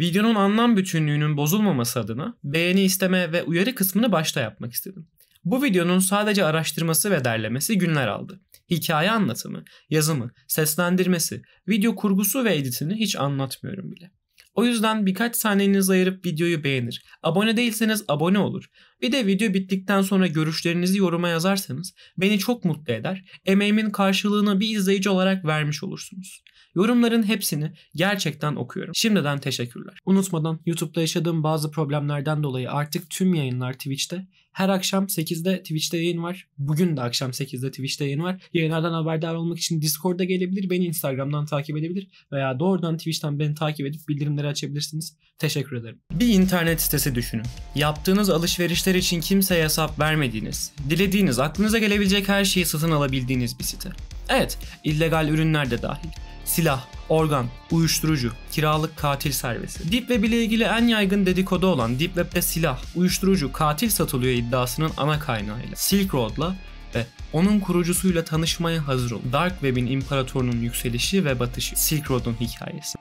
Videonun anlam bütünlüğünün bozulmaması adına beğeni isteme ve uyarı kısmını başta yapmak istedim. Bu videonun sadece araştırması ve derlemesi günler aldı. Hikaye anlatımı, yazımı, seslendirmesi, video kurgusu ve editini hiç anlatmıyorum bile. O yüzden birkaç saniyenizi ayırıp videoyu beğenir, abone değilseniz abone olur, bir de video bittikten sonra görüşlerinizi yoruma yazarsanız beni çok mutlu eder, emeğimin karşılığını bir izleyici olarak vermiş olursunuz. Yorumların hepsini gerçekten okuyorum. Şimdiden teşekkürler. Unutmadan YouTube'da yaşadığım bazı problemlerden dolayı artık tüm yayınlar Twitch'te. Her akşam 8'de Twitch'te yayın var. Bugün de akşam 8'de Twitch'te yayın var. Yayınlardan haberdar olmak için Discord'a gelebilir, beni Instagram'dan takip edebilir veya doğrudan Twitch'ten beni takip edip bildirimleri açabilirsiniz. Teşekkür ederim. Bir internet sitesi düşünün. Yaptığınız alışverişler için kimseye hesap vermediğiniz, dilediğiniz, aklınıza gelebilecek her şeyi satın alabildiğiniz bir site. Evet, illegal ürünler de dahil. Silah, organ, uyuşturucu, kiralık katil servisi. Deep Web ile ilgili en yaygın dedikodu olan Deep Web'de silah, uyuşturucu, katil satılıyor iddiasının ana kaynağıyla Silk Road'la ve onun kurucusuyla tanışmaya hazır olun. Dark Web'in imparatorunun yükselişi ve batışı. Silk Road'un hikayesi.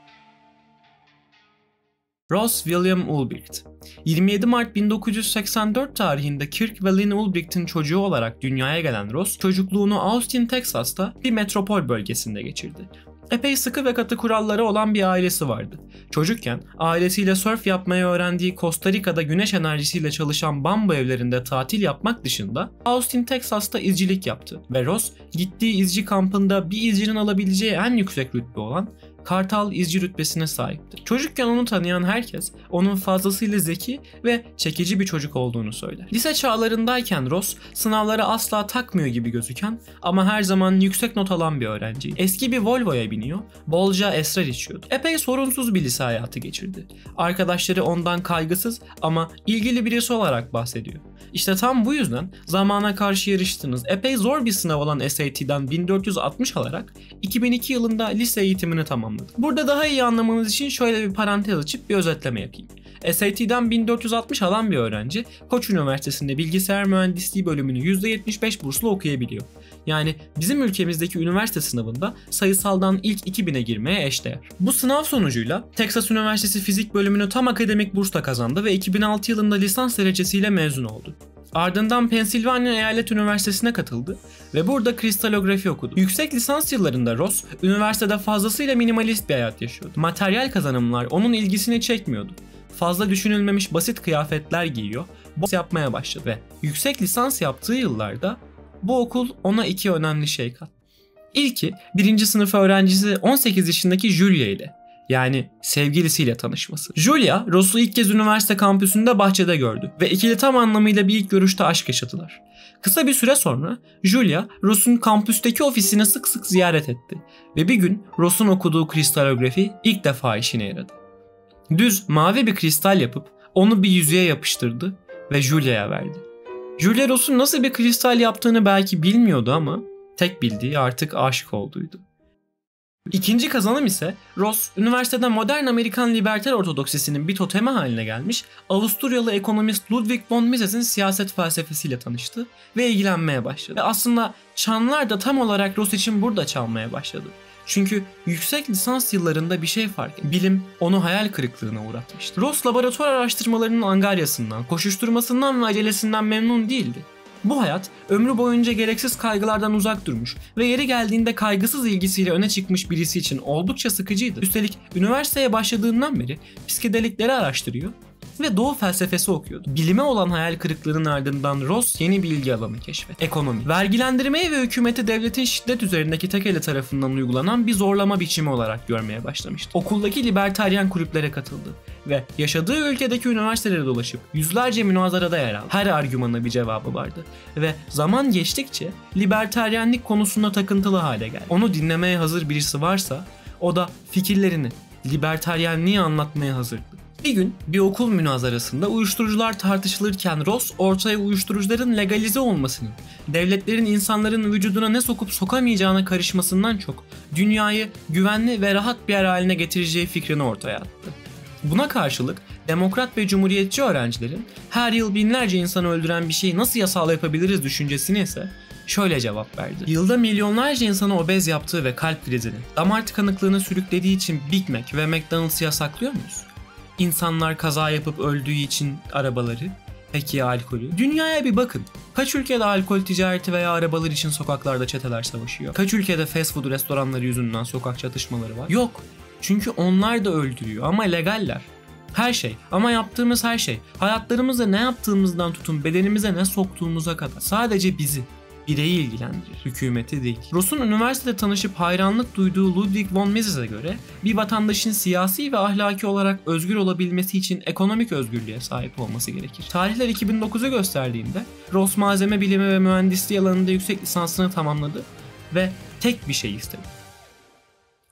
Ross William Ulbricht 27 Mart 1984 tarihinde Kirk ve Lynn Ulbricht'in çocuğu olarak dünyaya gelen Ross, çocukluğunu Austin, Texas'ta bir metropol bölgesinde geçirdi. Epey sıkı ve katı kuralları olan bir ailesi vardı. Çocukken ailesiyle sörf yapmayı öğrendiği Costa Rica'da güneş enerjisiyle çalışan bambu evlerinde tatil yapmak dışında Austin, Texas'ta izcilik yaptı ve Ross gittiği izci kampında bir izcinin alabileceği en yüksek rütbe olan Kartal izci rütbesine sahipti. Çocukken onu tanıyan herkes onun fazlasıyla zeki ve çekici bir çocuk olduğunu söyler. Lise çağlarındayken Ross sınavlara asla takmıyor gibi gözüken ama her zaman yüksek not alan bir öğrenciydi. Eski bir Volvo'ya biniyor, bolca esrar içiyordu. Epey sorunsuz bir lise hayatı geçirdi. Arkadaşları ondan kaygısız ama ilgili birisi olarak bahsediyor. İşte tam bu yüzden zamana karşı yarıştığınız epey zor bir sınav olan SAT'den 1460 alarak 2002 yılında lise eğitimini tamamladı. Burada daha iyi anlamanız için şöyle bir parantez açıp bir özetleme yapayım. SAT'den 1460 alan bir öğrenci, Koç Üniversitesi'nde bilgisayar mühendisliği bölümünü %75 burslu okuyabiliyor. Yani bizim ülkemizdeki üniversite sınavında sayısaldan ilk 2000'e girmeye eşdeğer. Bu sınav sonucuyla Texas Üniversitesi Fizik bölümünü tam akademik bursla kazandı ve 2006 yılında lisans derecesiyle mezun oldu. Ardından Pensilvanya Eyalet Üniversitesi'ne katıldı ve burada kristalografi okudu. Yüksek lisans yıllarında Ross, üniversitede fazlasıyla minimalist bir hayat yaşıyordu. Materyal kazanımlar onun ilgisini çekmiyordu. Fazla düşünülmemiş basit kıyafetler giyiyor, boks yapmaya başladı ve yüksek lisans yaptığı yıllarda bu okul ona iki önemli şey kattı. İlki, 1. sınıf öğrencisi 18 yaşındaki Julia ile. Yani sevgilisiyle tanışması. Julia, Ross'u ilk kez üniversite kampüsünde bahçede gördü ve ikili tam anlamıyla bir ilk görüşte aşk yaşadılar. Kısa bir süre sonra Julia, Ross'un kampüsteki ofisini sık sık ziyaret etti ve bir gün Ross'un okuduğu kristalografi ilk defa işine yaradı. Düz, mavi bir kristal yapıp onu bir yüzeye yapıştırdı ve Julia'ya verdi. Julia, Ross'un nasıl bir kristal yaptığını belki bilmiyordu ama tek bildiği artık aşık olduğuydu. İkinci kazanım ise Ross, üniversitede modern Amerikan liberter ortodoksisinin bir totemi haline gelmiş Avusturyalı ekonomist Ludwig von Mises'in siyaset felsefesiyle tanıştı ve ilgilenmeye başladı. Ve aslında çanlar da tam olarak Ross için burada çalmaya başladı. Çünkü yüksek lisans yıllarında bir şey fark etti. Bilim onu hayal kırıklığına uğratmıştı. Ross, laboratuvar araştırmalarının angaryasından, koşuşturmasından ve acelesinden memnun değildi. Bu hayat ömrü boyunca gereksiz kaygılardan uzak durmuş ve yeri geldiğinde kaygısız ilgisiyle öne çıkmış birisi için oldukça sıkıcıydı. Üstelik üniversiteye başladığından beri psikedelikleri araştırıyor ve doğu felsefesi okuyordu. Bilime olan hayal kırıklığının ardından Ross yeni bir ilgi alanı keşfetti. Ekonomi. Vergilendirmeyi ve hükümeti devletin şiddet üzerindeki tek eli tarafından uygulanan bir zorlama biçimi olarak görmeye başlamıştı. Okuldaki libertaryen kulüplere katıldı ve yaşadığı ülkedeki üniversitelere dolaşıp yüzlerce münazarada yer aldı. Her argümana bir cevabı vardı ve zaman geçtikçe libertaryenlik konusunda takıntılı hale geldi. Onu dinlemeye hazır birisi varsa o da fikirlerini, libertaryenliği anlatmaya hazırdı. Bir gün bir okul münazarasında uyuşturucular tartışılırken Ross ortaya uyuşturucuların legalize olmasının, devletlerin insanların vücuduna ne sokup sokamayacağına karışmasından çok dünyayı güvenli ve rahat bir yer haline getireceği fikrini ortaya attı. Buna karşılık demokrat ve cumhuriyetçi öğrencilerin her yıl binlerce insanı öldüren bir şeyi nasıl yasal yapabiliriz düşüncesini ise şöyle cevap verdi. Yılda milyonlarca insanı obez yaptığı ve kalp krizini, damar tıkanıklığına sürüklediği için Big Mac ve McDonald's yasaklıyor muyuz? İnsanlar kaza yapıp öldüğü için arabaları, peki ya alkolü? Dünyaya bir bakın. Kaç ülkede alkol ticareti veya arabalar için sokaklarda çeteler savaşıyor? Kaç ülkede fast food restoranları yüzünden sokak çatışmaları var? Yok. Çünkü onlar da öldürüyor ama legaller. Her şey, ama yaptığımız her şey, hayatlarımızda ne yaptığımızdan tutun bedenimize ne soktuğumuza kadar sadece bizi, bireyi ilgilendirir, hükümeti değil. Ross'un üniversitede tanışıp hayranlık duyduğu Ludwig von Mises'e göre bir vatandaşın siyasi ve ahlaki olarak özgür olabilmesi için ekonomik özgürlüğe sahip olması gerekir. Tarihler 2009'u gösterdiğinde Ross malzeme bilimi ve mühendisliği alanında yüksek lisansını tamamladı ve tek bir şey istedi.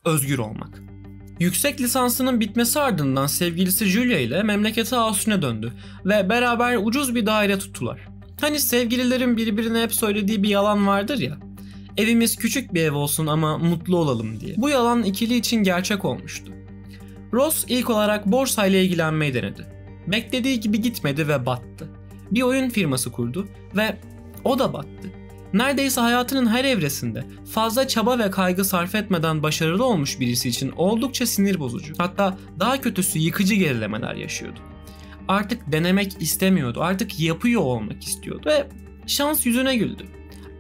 Özgür olmak. Yüksek lisansının bitmesi ardından sevgilisi Julia ile memleketi Asun'a döndü ve beraber ucuz bir daire tuttular. Hani sevgililerin birbirine hep söylediği bir yalan vardır ya, evimiz küçük bir ev olsun ama mutlu olalım diye. Bu yalan ikili için gerçek olmuştu. Ross ilk olarak borsayla ilgilenmeyi denedi. Beklediği gibi gitmedi ve battı. Bir oyun firması kurdu ve o da battı. Neredeyse hayatının her evresinde fazla çaba ve kaygı sarf etmeden başarılı olmuş birisi için oldukça sinir bozucu, hatta daha kötüsü yıkıcı gerilemeler yaşıyordu. Artık denemek istemiyordu, artık yapıyor olmak istiyordu ve şans yüzüne güldü.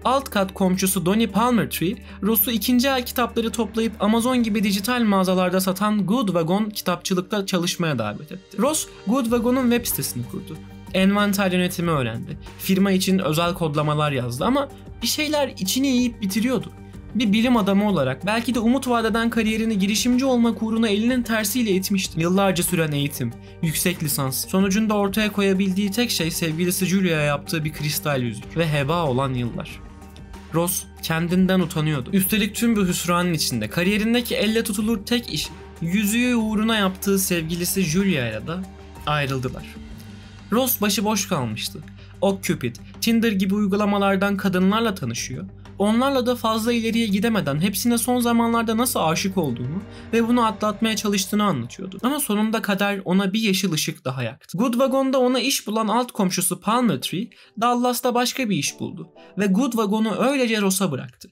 Alt kat komşusu Donnie Palmertree, Ross'u ikinci el kitapları toplayıp Amazon gibi dijital mağazalarda satan Good Wagon kitapçılıkta çalışmaya davet etti. Ross, Good Wagon'un web sitesini kurdu. Envanter yönetimi öğrendi. Firma için özel kodlamalar yazdı ama bir şeyler içini yiyip bitiriyordu. Bir bilim adamı olarak belki de umut vadeden kariyerini girişimci olmak uğruna elinin tersiyle itmişti. Yıllarca süren eğitim, yüksek lisans, sonucunda ortaya koyabildiği tek şey sevgilisi Julia'ya yaptığı bir kristal yüzük ve heba olan yıllar. Ross kendinden utanıyordu. Üstelik tüm bu hüsranın içinde kariyerindeki elle tutulur tek iş, yüzüğü uğruna yaptığı sevgilisi Julia'yla da ayrıldılar. Ross başıboş kalmıştı. OkCupid, Tinder gibi uygulamalardan kadınlarla tanışıyor, onlarla da fazla ileriye gidemeden hepsine son zamanlarda nasıl aşık olduğunu ve bunu atlatmaya çalıştığını anlatıyordu. Ama sonunda kader ona bir yeşil ışık daha yaktı. Good Wagon'da ona iş bulan alt komşusu Palmertree, Dallas'ta başka bir iş buldu ve Good Wagon'u öylece Ross'a bıraktı.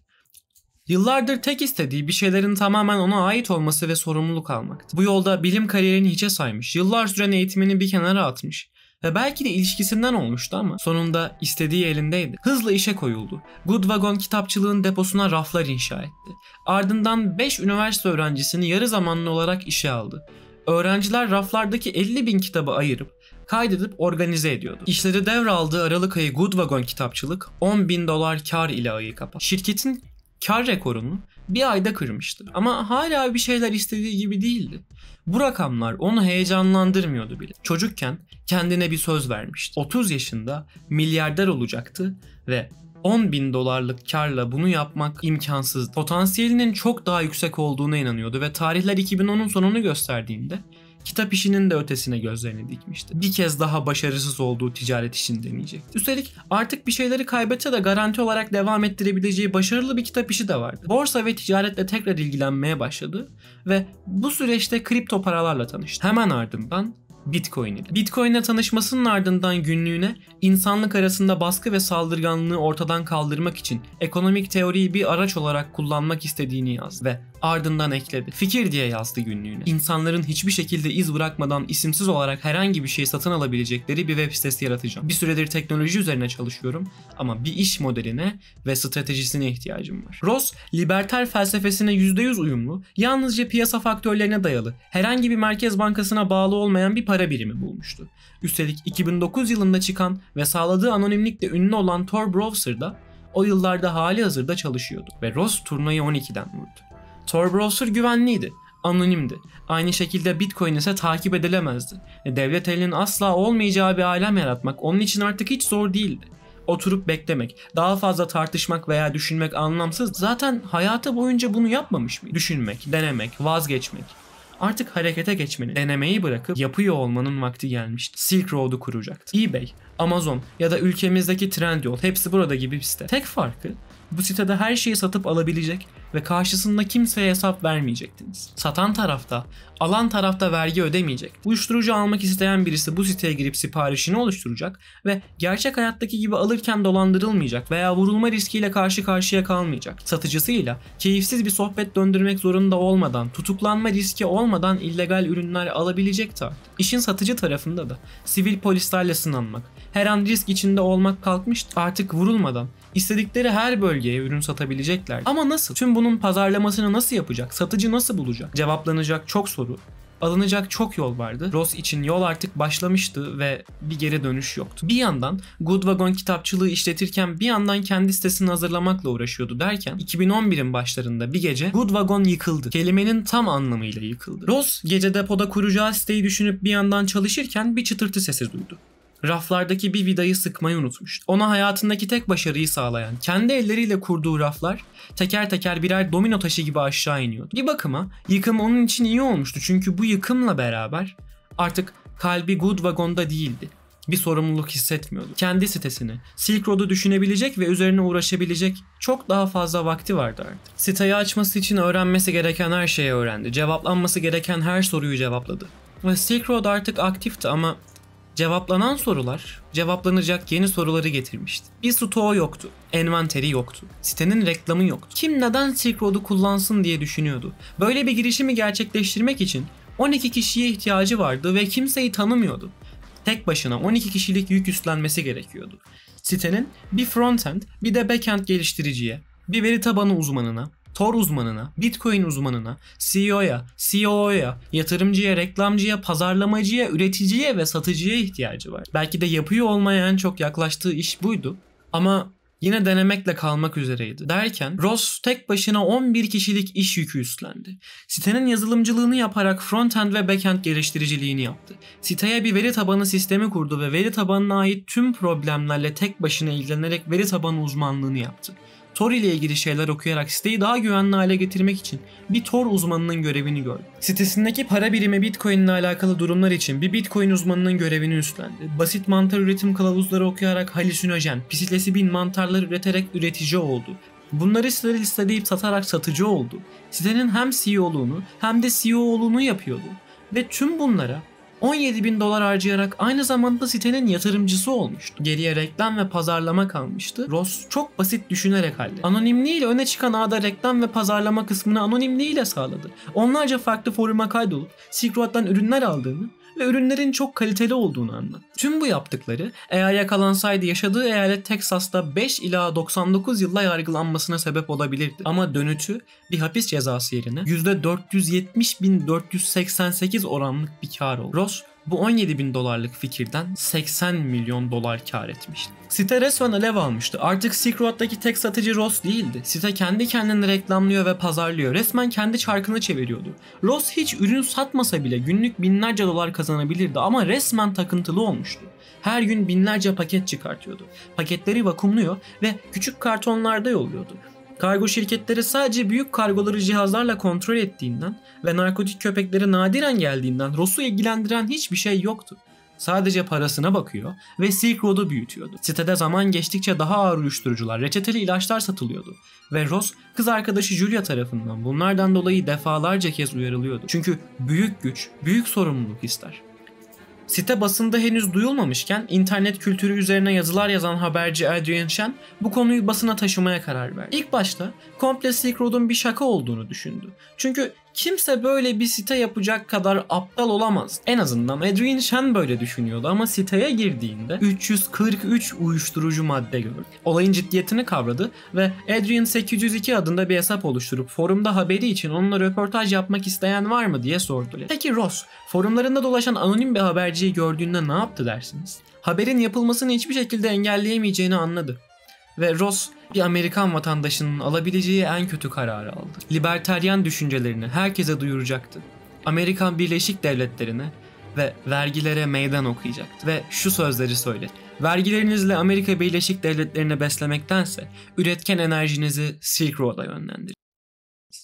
Yıllardır tek istediği bir şeylerin tamamen ona ait olması ve sorumluluk almaktı. Bu yolda bilim kariyerini hiçe saymış, yıllar süren eğitimini bir kenara atmış ve belki de ilişkisinden olmuştu ama sonunda istediği elindeydi. Hızla işe koyuldu. Good Wagon kitapçılığın deposuna raflar inşa etti. Ardından 5 üniversite öğrencisini yarı zamanlı olarak işe aldı. Öğrenciler raflardaki 50.000 kitabı ayırıp, kaydedip organize ediyordu. İşleri devraldığı Aralık ayı Good Wagon kitapçılık $10.000 kar ile ayı kapattı. Şirketin kar rekorunu bir ayda kırmıştı ama hala bir şeyler istediği gibi değildi. Bu rakamlar onu heyecanlandırmıyordu bile. Çocukken kendine bir söz vermişti. 30 yaşında milyarder olacaktı ve $10.000'lık karla bunu yapmak imkansızdı. Potansiyelinin çok daha yüksek olduğuna inanıyordu ve tarihler 2010'un sonunu gösterdiğinde kitap işinin de ötesine gözlerini dikmişti. Bir kez daha başarısız olduğu ticaret işini deneyecekti. Üstelik artık bir şeyleri kaybetse de garanti olarak devam ettirebileceği başarılı bir kitap işi de vardı. Borsa ve ticaretle tekrar ilgilenmeye başladı ve bu süreçte kripto paralarla tanıştı. Hemen ardından Bitcoin ile. Bitcoin'le tanışmasının ardından günlüğüne insanlık arasında baskı ve saldırganlığı ortadan kaldırmak için ekonomik teoriyi bir araç olarak kullanmak istediğini yazdı ve ardından ekledi. Fikir diye yazdı günlüğüne. İnsanların hiçbir şekilde iz bırakmadan isimsiz olarak herhangi bir şey satın alabilecekleri bir web sitesi yaratacağım. Bir süredir teknoloji üzerine çalışıyorum ama bir iş modeline ve stratejisine ihtiyacım var. Ross, liberter felsefesine %100 uyumlu, yalnızca piyasa faktörlerine dayalı, herhangi bir merkez bankasına bağlı olmayan bir para birimi bulmuştu. Üstelik 2009 yılında çıkan ve sağladığı anonimlikle ünlü olan Tor Browser'da o yıllarda hali hazırda çalışıyordu ve Ross turnayı 12'den vurdu. Tor Browser güvenliydi, anonimdi. Aynı şekilde Bitcoin ise takip edilemezdi. Devlet elinin asla olmayacağı bir alem yaratmak onun için artık hiç zor değildi. Oturup beklemek, daha fazla tartışmak veya düşünmek anlamsız. Zaten hayatı boyunca bunu yapmamış mıydı? Düşünmek, denemek, vazgeçmek. Artık harekete geçmenin, denemeyi bırakıp yapıyor olmanın vakti gelmişti. Silk Road'u kuracaktı. eBay, Amazon ya da ülkemizdeki Trendyol hepsi burada gibi bir site. Tek farkı bu sitede her şeyi satıp alabilecek ve karşısında kimseye hesap vermeyecektiniz. Satan tarafta, alan tarafta vergi ödemeyecek. Uyuşturucu almak isteyen birisi bu siteye girip siparişini oluşturacak ve gerçek hayattaki gibi alırken dolandırılmayacak veya vurulma riskiyle karşı karşıya kalmayacak. Satıcısıyla keyifsiz bir sohbet döndürmek zorunda olmadan, tutuklanma riski olmadan illegal ürünler alabilecekti artık. İşin satıcı tarafında da sivil polislerle sınanmak, her an risk içinde olmak kalkmıştı. Artık vurulmadan istedikleri her bölgeye ürün satabilecekler. Ama nasıl? Tüm bunun pazarlamasını nasıl yapacak? Satıcı nasıl bulacak? Cevaplanacak çok soru, alınacak çok yol vardı. Ross için yol artık başlamıştı ve bir geri dönüş yoktu. Bir yandan Good Wagon kitapçılığı işletirken bir yandan kendi sitesini hazırlamakla uğraşıyordu derken 2011'in başlarında bir gece Good Wagon yıkıldı. Kelimenin tam anlamıyla yıkıldı. Ross gece depoda kuracağı siteyi düşünüp bir yandan çalışırken bir çıtırtı sesi duydu. Raflardaki bir vidayı sıkmayı unutmuştu. Ona hayatındaki tek başarıyı sağlayan, kendi elleriyle kurduğu raflar teker teker birer domino taşı gibi aşağı iniyordu. Bir bakıma yıkım onun için iyi olmuştu çünkü bu yıkımla beraber artık kalbi Good Wagon'da değildi. Bir sorumluluk hissetmiyordu. Kendi sitesini, Silk Road'u düşünebilecek ve üzerine uğraşabilecek çok daha fazla vakti vardı artık. Siteyi açması için öğrenmesi gereken her şeyi öğrendi. Cevaplanması gereken her soruyu cevapladı. Ve Silk Road artık aktifti ama cevaplanan sorular, cevaplanacak yeni soruları getirmişti. Bir stoğu yoktu, envanteri yoktu, sitenin reklamı yoktu. Kim neden Silk Road'u kullansın diye düşünüyordu. Böyle bir girişimi gerçekleştirmek için 12 kişiye ihtiyacı vardı ve kimseyi tanımıyordu. Tek başına 12 kişilik yük üstlenmesi gerekiyordu. Sitenin bir frontend, bir de backend geliştiriciye, bir veri tabanı uzmanına, Tor uzmanına, Bitcoin uzmanına, CEO'ya, COO'ya, yatırımcıya, reklamcıya, pazarlamacıya, üreticiye ve satıcıya ihtiyacı var. Belki de yapıyor olmaya en çok yaklaştığı iş buydu ama yine denemekle kalmak üzereydi. Derken Ross tek başına 11 kişilik iş yükü üstlendi. Sitenin yazılımcılığını yaparak frontend ve backend geliştiriciliğini yaptı. Siteye bir veri tabanı sistemi kurdu ve veri tabanına ait tüm problemlerle tek başına ilgilenerek veri tabanı uzmanlığını yaptı. Tor ile ilgili şeyler okuyarak siteyi daha güvenli hale getirmek için bir Tor uzmanının görevini gördü. Sitesindeki para birimi Bitcoin ile alakalı durumlar için bir Bitcoin uzmanının görevini üstlendi. Basit mantar üretim kılavuzları okuyarak halüsinojen, psilosibin mantarlar üreterek üretici oldu. Bunları siteleri listeleyip satarak satıcı oldu. Sitenin hem CEO'luğunu hem de COO'luğunu yapıyordu. Ve tüm bunlara $17.000 harcayarak aynı zamanda sitenin yatırımcısı olmuştu. Geriye reklam ve pazarlama kalmıştı. Ross çok basit düşünerek halletti. Anonimliğiyle öne çıkan ağda reklam ve pazarlama kısmını anonimliğiyle sağladı. Onlarca farklı foruma kaydolup Silk Road'dan ürünler aldığını ve ürünlerin çok kaliteli olduğunu anlattı. Tüm bu yaptıkları eğer yakalansaydı yaşadığı eyalet Texas'ta 5 ila 99 yılla yargılanmasına sebep olabilirdi. Ama dönütü bir hapis cezası yerine %470.488 oranlık bir kar oldu. Ross bu $17.000'lık fikirden $80 milyon kar etmişti. Site resmen alev almıştı. Artık Silk Road'daki tek satıcı Ross değildi. Site kendi kendini reklamlıyor ve pazarlıyor. Resmen kendi çarkını çeviriyordu. Ross hiç ürün satmasa bile günlük binlerce dolar kazanabilirdi ama resmen takıntılı olmuştu. Her gün binlerce paket çıkartıyordu. Paketleri vakumluyor ve küçük kartonlarda yolluyordu. Kargo şirketleri sadece büyük kargoları cihazlarla kontrol ettiğinden ve narkotik köpekleri nadiren geldiğinden Ross'u ilgilendiren hiçbir şey yoktu. Sadece parasına bakıyor ve Silk Road'u büyütüyordu. Sitede zaman geçtikçe daha ağır uyuşturucular, reçeteli ilaçlar satılıyordu. Ve Ross kız arkadaşı Julia tarafından bunlardan dolayı defalarca kez uyarılıyordu. Çünkü büyük güç, büyük sorumluluk ister. Site basında henüz duyulmamışken internet kültürü üzerine yazılar yazan haberci Adrian Chen bu konuyu basına taşımaya karar verdi. İlk başta komple Silk Road'un bir şaka olduğunu düşündü. Çünkü kimse böyle bir site yapacak kadar aptal olamaz. En azından Adrian Chen böyle düşünüyordu ama siteye girdiğinde 343 uyuşturucu madde gördü. Olayın ciddiyetini kavradı ve Adrian 802 adında bir hesap oluşturup forumda haberi için onunla röportaj yapmak isteyen var mı diye sordu. Peki Ross, forumlarında dolaşan anonim bir haberciyi gördüğünde ne yaptı dersiniz? Haberin yapılmasını hiçbir şekilde engelleyemeyeceğini anladı. Ve Ross bir Amerikan vatandaşının alabileceği en kötü kararı aldı. Liberteryen düşüncelerini herkese duyuracaktı. Amerikan Birleşik Devletleri'ne ve vergilere meydan okuyacaktı. Ve şu sözleri söyledi. Vergilerinizle Amerika Birleşik Devletleri'ne beslemektense üretken enerjinizi Silk Road'a yönlendirin.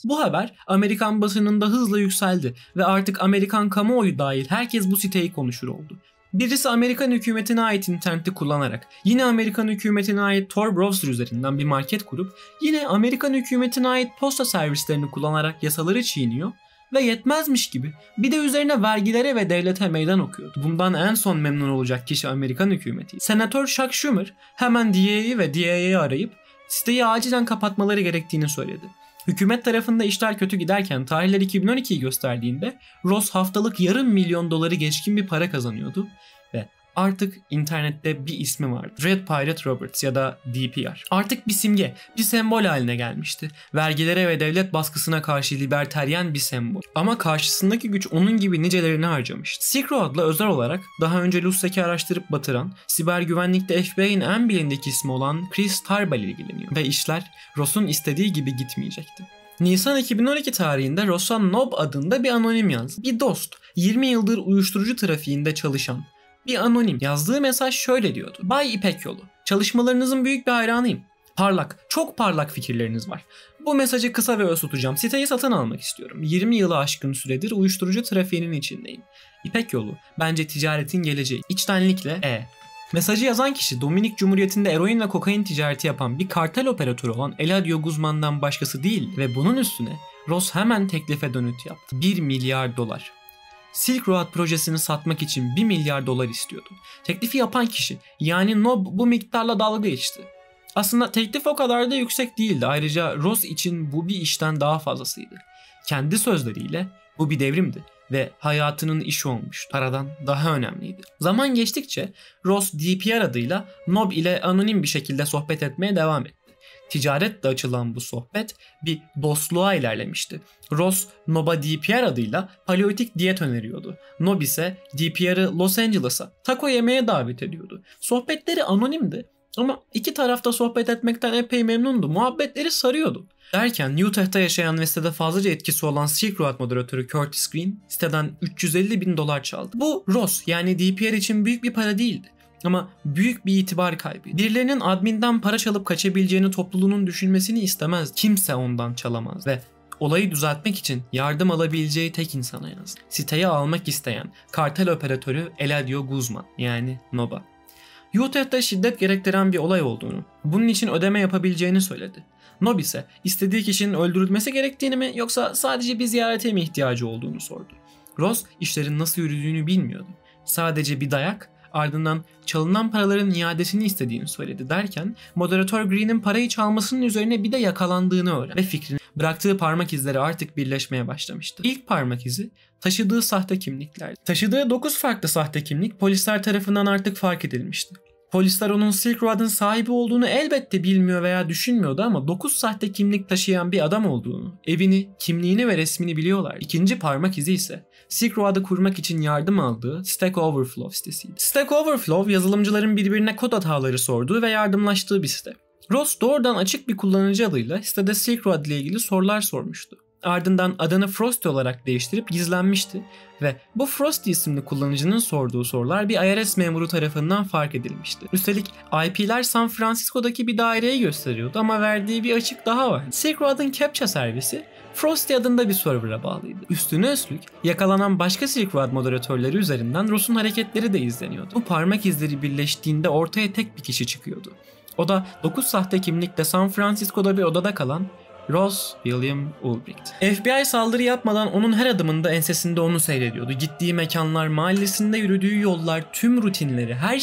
Bu haber Amerikan basınında hızla yükseldi ve artık Amerikan kamuoyu dahil herkes bu siteyi konuşur oldu. Birisi Amerikan hükümetine ait interneti kullanarak yine Amerikan hükümetine ait Tor Browser üzerinden bir market kurup yine Amerikan hükümetine ait posta servislerini kullanarak yasaları çiğniyor ve yetmezmiş gibi bir de üzerine vergilere ve devlete meydan okuyordu. Bundan en son memnun olacak kişi Amerikan hükümeti. Senatör Chuck Schumer hemen DEA'yi ve DOJ'yi arayıp siteyi acilen kapatmaları gerektiğini söyledi. Hükümet tarafında işler kötü giderken tarihler 2012'yi gösterdiğinde Ross haftalık yarım milyon doları geçkin bir para kazanıyordu ve artık internette bir ismi vardı. Dread Pirate Roberts ya da DPR. Artık bir simge, bir sembol haline gelmişti. Vergilere ve devlet baskısına karşı liberteryen bir sembol. Ama karşısındaki güç onun gibi nicelerini harcamıştı. Silk Road'la özel olarak daha önce Lussek'i araştırıp batıran, siber güvenlikte FBI'nin en bilindik ismi olan Chris Tarbell ilgileniyor. Ve işler Ross'un istediği gibi gitmeyecekti. Nisan 2012 tarihinde Ross'a Nob adında bir anonim yazdı. Bir dost, 20 yıldır uyuşturucu trafiğinde çalışan bir anonim. Yazdığı mesaj şöyle diyordu. Bay İpek Yolu, çalışmalarınızın büyük bir hayranıyım. Parlak, çok parlak fikirleriniz var. Bu mesajı kısa ve öz tutacağım. Siteyi satın almak istiyorum. 20 yılı aşkın süredir uyuşturucu trafiğinin içindeyim. İpek Yolu, bence ticaretin geleceği. İçtenlikle Mesajı yazan kişi Dominik Cumhuriyeti'nde eroin ve kokain ticareti yapan bir kartel operatörü olan Eladio Guzman'dan başkası değil. Ve bunun üstüne Ross hemen teklife dönüt yaptı. 1 milyar dolar. Silk Road projesini satmak için 1 milyar dolar istiyordu. Teklifi yapan kişi yani Nob bu miktarla dalga geçti. Aslında teklif o kadar da yüksek değildi. Ayrıca Ross için bu bir işten daha fazlasıydı. Kendi sözleriyle bu bir devrimdi ve hayatının işi olmuştu. Paradan daha önemliydi. Zaman geçtikçe Ross DPR adıyla Nob ile anonim bir şekilde sohbet etmeye devam etti. Ticaretle açılan bu sohbet bir dostluğa ilerlemişti. Ross, Nob'a DPR adıyla paleolitik diyet öneriyordu. Nob ise DPR'ı Los Angeles'a taco yemeye davet ediyordu. Sohbetleri anonimdi ama iki tarafta sohbet etmekten epey memnundu. Muhabbetleri sarıyordu. Derken Utah'ta yaşayan ve sitede fazlaca etkisi olan Silk Road moderatörü Curtis Green siteden 350 bin dolar çaldı. Bu Ross yani DPR için büyük bir para değildi. Ama büyük bir itibar kaybı. Birilerinin adminden para çalıp kaçabileceğini topluluğunun düşünmesini istemez. Kimse ondan çalamaz ve olayı düzeltmek için yardım alabileceği tek insana yazdı. Siteyi almak isteyen kartel operatörü Eladio Guzman yani Noba. Utah'ta şiddet gerektiren bir olay olduğunu, bunun için ödeme yapabileceğini söyledi. Nob ise istediği kişinin öldürülmesi gerektiğini mi yoksa sadece bir ziyarete mi ihtiyacı olduğunu sordu. Ross işlerin nasıl yürüdüğünü bilmiyordu. Sadece bir dayak, ardından çalınan paraların iadesini istediğini söyledi derken moderatör Green'in parayı çalmasının üzerine bir de yakalandığını öğrendi ve fikrini bıraktığı parmak izleri artık birleşmeye başlamıştı. İlk parmak izi taşıdığı sahte kimliklerdi. Taşıdığı 9 farklı sahte kimlik polisler tarafından artık fark edilmişti. Polisler onun Silk Road'ın sahibi olduğunu elbette bilmiyor veya düşünmüyordu ama 9 sahte kimlik taşıyan bir adam olduğunu, evini, kimliğini ve resmini biliyorlar. İkinci parmak izi ise Silk Road'ı kurmak için yardım aldığı Stack Overflow sitesiydi. Stack Overflow yazılımcıların birbirine kod hataları sorduğu ve yardımlaştığı bir site. Ross doğrudan açık bir kullanıcı adıyla sitede Silk Road ile ilgili sorular sormuştu. Ardından adını Frosty olarak değiştirip gizlenmişti ve bu Frosty isimli kullanıcının sorduğu sorular bir IRS memuru tarafından fark edilmişti. Üstelik IP'ler San Francisco'daki bir daireye gösteriyordu ama verdiği bir açık daha vardı. Silk Road'ın CAPTCHA servisi Frosty adında bir server'a bağlıydı. Üstüne üstlük yakalanan başka Silk Road moderatörleri üzerinden Ross'un hareketleri de izleniyordu. Bu parmak izleri birleştiğinde ortaya tek bir kişi çıkıyordu. O da 9 sahte kimlikle San Francisco'da bir odada kalan Ross William Ulbricht. FBI saldırı yapmadan onun her adımında ensesinde onu seyrediyordu. Gittiği mekanlar, mahallesinde yürüdüğü yollar, tüm rutinleri, her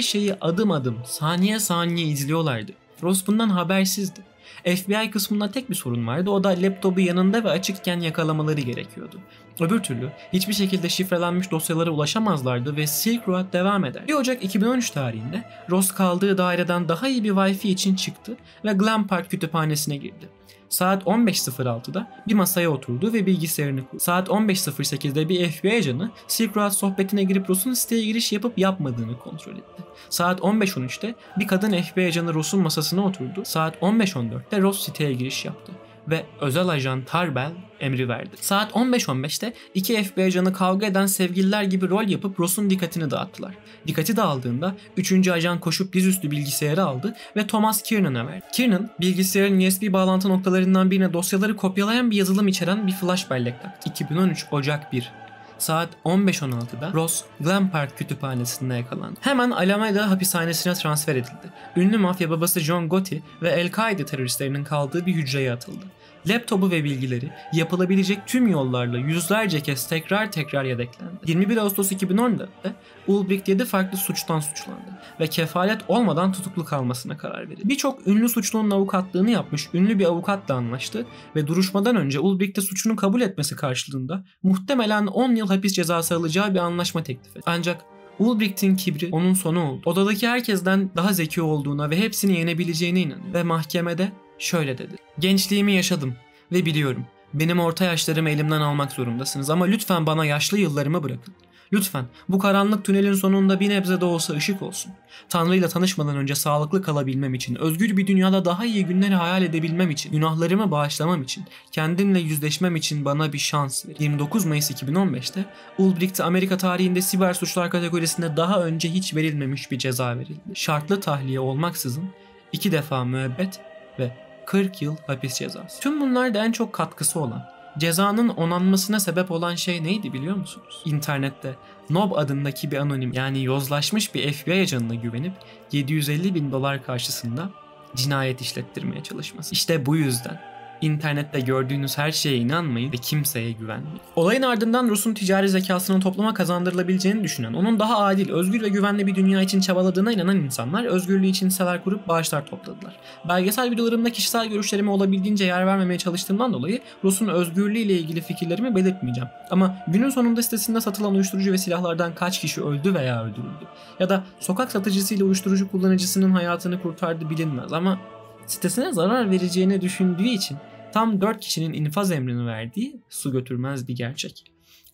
şeyi adım adım, saniye saniye izliyorlardı. Ross bundan habersizdi. FBI kısmında tek bir sorun vardı, o da laptopu yanında ve açıkken yakalamaları gerekiyordu. Öbür türlü hiçbir şekilde şifrelenmiş dosyalara ulaşamazlardı ve Silk Road devam eder. 1 Ocak 2013 tarihinde Ross kaldığı daireden daha iyi bir Wi-Fi için çıktı ve Glen Park kütüphanesine girdi. Saat 15.06'da bir masaya oturdu ve bilgisayarını kurdu. Saat 15.08'de bir FBI ajanı Silk Road sohbetine girip Ross'un siteye giriş yapıp yapmadığını kontrol etti. Saat 15.13'te bir kadın FBI ajanı Ross'un masasına oturdu. Saat 15.14'te Ross siteye giriş yaptı ve özel ajan Tarbell emri verdi. Saat 15.15'te iki FBI ajanı kavga eden sevgililer gibi rol yapıp Ross'un dikkatini dağıttılar. Dikkati dağıldığında 3. ajan koşup dizüstü bilgisayarı aldı ve Thomas Kiernan'a verdi. Kiernan bilgisayarın USB bağlantı noktalarından birine dosyaları kopyalayan bir yazılım içeren bir flash bellek taktı. 2013 Ocak 1. saat 15:16'da Ross, Glen Park kütüphanesinde yakalandı. Hemen Alameda hapishanesine transfer edildi. Ünlü mafya babası John Gotti ve El-Kaide teröristlerinin kaldığı bir hücreye atıldı. Laptopu ve bilgileri yapılabilecek tüm yollarla yüzlerce kez tekrar tekrar yedeklendi. 21 Ağustos 2014'te Ulbricht 7 farklı suçtan suçlandı ve kefalet olmadan tutuklu kalmasına karar verildi. Birçok ünlü suçlunun avukatlığını yapmış ünlü bir avukatla anlaştı ve duruşmadan önce Ulbricht'e suçunu kabul etmesi karşılığında muhtemelen 10 yıl hapis cezası alacağı bir anlaşma teklif etti. Ancak Ulbricht'in kibri onun sonu oldu. Odadaki herkesten daha zeki olduğuna ve hepsini yenebileceğine inanıyor ve mahkemede şöyle dedi: "Gençliğimi yaşadım ve biliyorum. Benim orta yaşlarımı elimden almak zorundasınız ama lütfen bana yaşlı yıllarımı bırakın. Lütfen bu karanlık tünelin sonunda bir nebze de olsa ışık olsun. Tanrı'yla tanışmadan önce sağlıklı kalabilmem için, özgür bir dünyada daha iyi günleri hayal edebilmem için, günahlarımı bağışlamam için, kendimle yüzleşmem için bana bir şans verin." 29 Mayıs 2015'te Ulbricht'e Amerika tarihinde siber suçlar kategorisinde daha önce hiç verilmemiş bir ceza verildi. Şartlı tahliye olmaksızın 2 defa müebbet ve 40 yıl hapis cezası. Tüm bunlar da en çok katkısı olan, cezanın onanmasına sebep olan şey neydi biliyor musunuz? İnternette Nob adındaki bir anonim, yani yozlaşmış bir FBI ajanına güvenip $750.000 karşısında cinayet işlettirmeye çalışması. İşte bu yüzden internette gördüğünüz her şeye inanmayın ve kimseye güvenmeyin. Olayın ardından Rus'un ticari zekasının topluma kazandırılabileceğini düşünen, onun daha adil, özgür ve güvenli bir dünya için çabaladığına inanan insanlar özgürlüğü için listeler kurup bağışlar topladılar. Belgesel videolarımda kişisel görüşlerime olabildiğince yer vermemeye çalıştığımdan dolayı Rus'un özgürlüğü ile ilgili fikirlerimi belirtmeyeceğim. Ama günün sonunda sitesinde satılan uyuşturucu ve silahlardan kaç kişi öldü veya öldürüldü? Ya da sokak satıcısı ile uyuşturucu kullanıcısının hayatını kurtardı bilinmez ama sitesine zarar vereceğini düşündüğü için tam 4 kişinin infaz emrini verdiği su götürmez bir gerçek.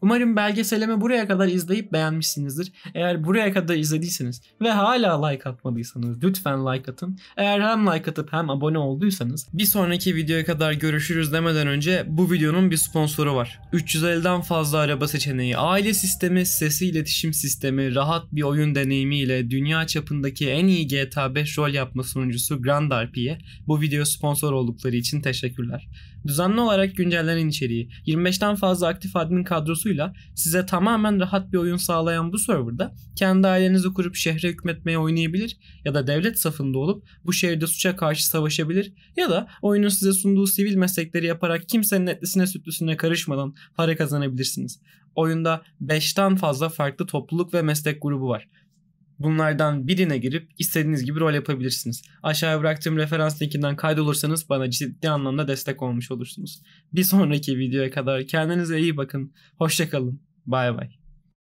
Umarım belgeselimi buraya kadar izleyip beğenmişsinizdir. Eğer buraya kadar izlediyseniz ve hala like atmadıysanız lütfen like atın. Eğer hem like atıp hem abone olduysanız, bir sonraki videoya kadar görüşürüz demeden önce bu videonun bir sponsoru var. 350'den fazla araba seçeneği, aile sistemi, sesli iletişim sistemi, rahat bir oyun deneyimiyle dünya çapındaki en iyi GTA 5 rol yapma sunucusu Grand RP'ye bu video sponsor oldukları için teşekkürler. Düzenli olarak güncellenen içeriği, 25'ten fazla aktif admin kadrosuyla size tamamen rahat bir oyun sağlayan bu serverda kendi ailenizi kurup şehre hükmetmeye oynayabilir ya da devlet safında olup bu şehirde suça karşı savaşabilir ya da oyunun size sunduğu sivil meslekleri yaparak kimsenin etlisine sütlüsüne karışmadan para kazanabilirsiniz. Oyunda 5'ten fazla farklı topluluk ve meslek grubu var. Bunlardan birine girip istediğiniz gibi rol yapabilirsiniz. Aşağıya bıraktığım referans linkinden kaydolursanız bana ciddi anlamda destek olmuş olursunuz. Bir sonraki videoya kadar kendinize iyi bakın. Hoşça kalın. Bay bay.